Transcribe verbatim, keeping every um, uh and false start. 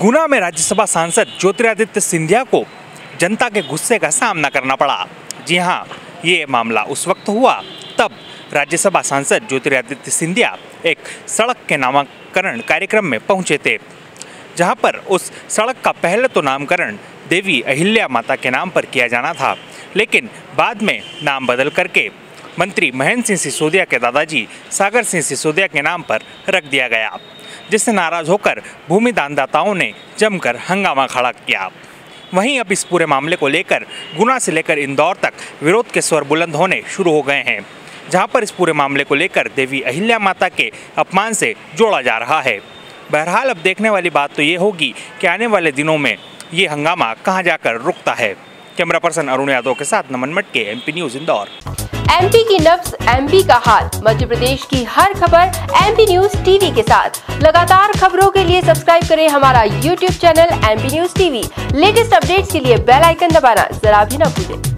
गुना में राज्यसभा सांसद ज्योतिरादित्य सिंधिया को जनता के गुस्से का सामना करना पड़ा। जी हाँ, ये मामला उस वक्त हुआ तब राज्यसभा सांसद ज्योतिरादित्य सिंधिया एक सड़क के नामकरण कार्यक्रम में पहुंचे थे, जहां पर उस सड़क का पहले तो नामकरण देवी अहिल्या माता के नाम पर किया जाना था, लेकिन बाद में नाम बदल करके मंत्री महेंद्र सिंह सिसोदिया के दादाजी सागर सिंह सिसोदिया के नाम पर रख दिया गया, जिससे नाराज होकर भूमि दानदाताओं ने जमकर हंगामा खड़ा किया। वहीं अब इस पूरे मामले को लेकर गुना से लेकर इंदौर तक विरोध के स्वर बुलंद होने शुरू हो गए हैं, जहां पर इस पूरे मामले को लेकर देवी अहिल्या माता के अपमान से जोड़ा जा रहा है। बहरहाल अब देखने वाली बात तो ये होगी कि आने वाले दिनों में ये हंगामा कहां जाकर रुकता है। कैमरा पर्सन अरुण यादव के साथ नमन मट के एमपी न्यूज इंदौर। एमपी की नब्ज, एमपी का हाल, मध्य प्रदेश की हर खबर एमपी न्यूज टीवी के साथ। लगातार खबरों के लिए सब्सक्राइब करें हमारा YouTube channel MP news TV. Latest updates के लिए बेल आइकन दबाना जरा भी न भूलें।